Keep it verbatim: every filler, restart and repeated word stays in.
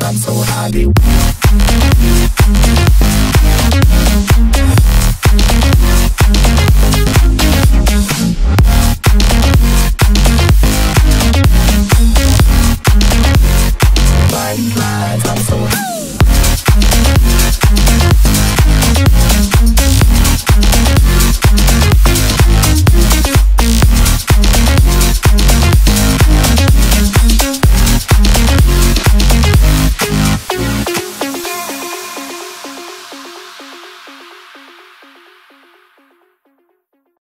I'm so happy.